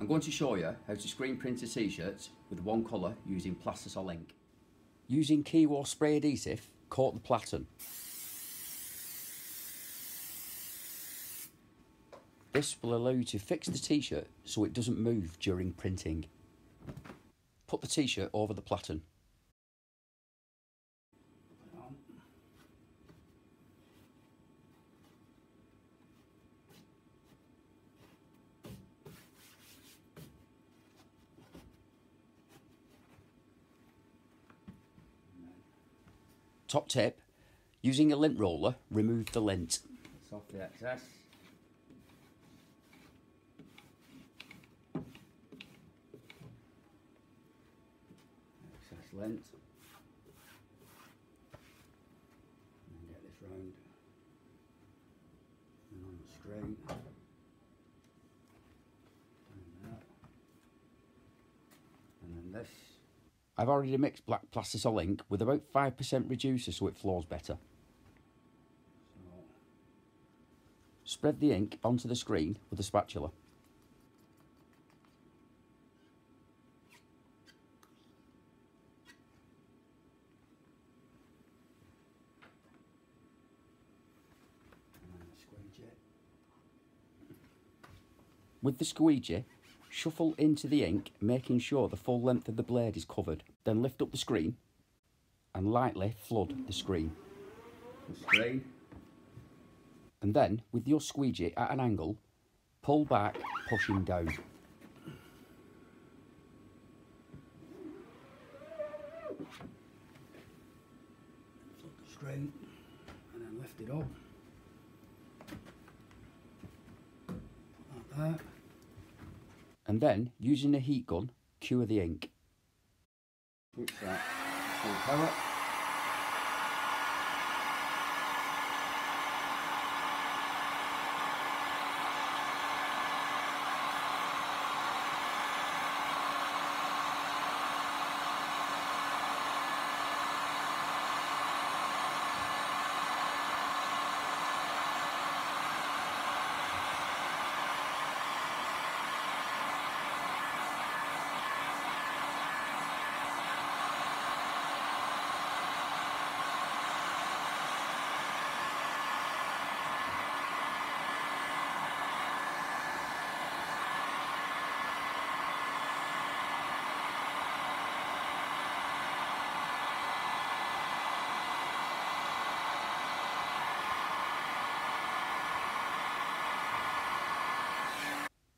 I'm going to show you how to screen print t-shirts with one colour using Plastisol ink. Using Keyway spray adhesive, coat the pattern. This will allow you to fix the t-shirt so it doesn't move during printing. Put the t-shirt over the pattern. Top tip, using a lint roller, remove the lint. It's off the excess. Excess lint. And get this round. And on the string. And that. And then this. I've already mixed black Plastisol ink with about 5% reducer so it flows better. So. Spread the ink onto the screen with a spatula. And the squeegee. With the squeegee, shuffle into the ink, making sure the full length of the blade is covered. Then lift up the screen and lightly flood the screen. And then, with your squeegee at an angle, pull back, pushing down. Flood the screen and then lift it up. Put that there. And then, using a heat gun, cure the ink. Switch that full power.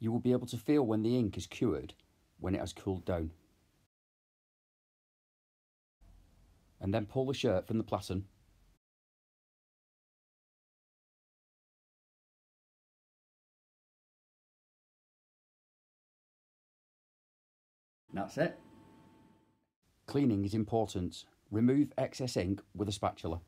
You will be able to feel when the ink is cured, when it has cooled down. And then pull the shirt from the pattern. That's it. Cleaning is important. Remove excess ink with a spatula.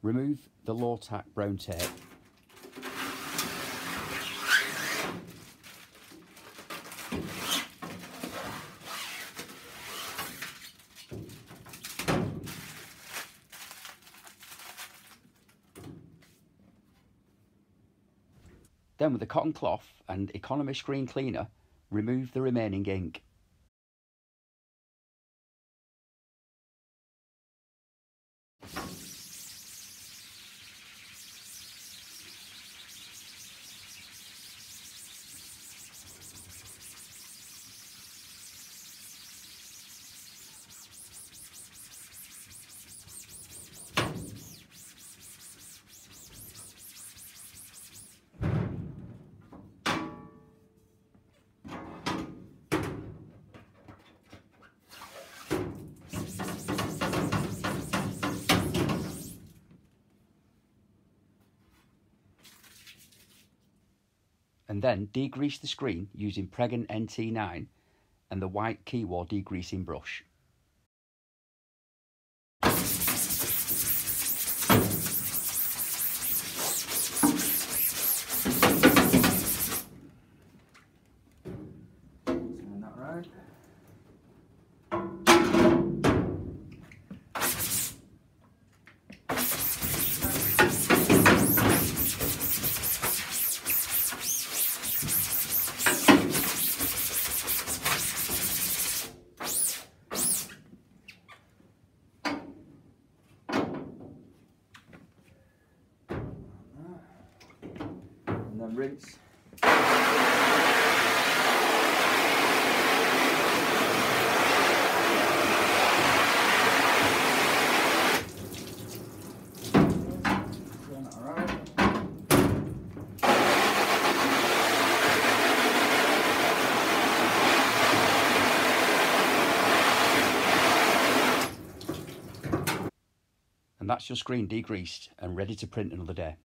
Remove the LorTac brown tape. Then with a cotton cloth and Economy Screen Cleaner, remove the remaining ink. and then degrease the screen using Pregen NT9 and the white Keyway degreasing brush. Rinse. And that's your screen degreased and ready to print another day.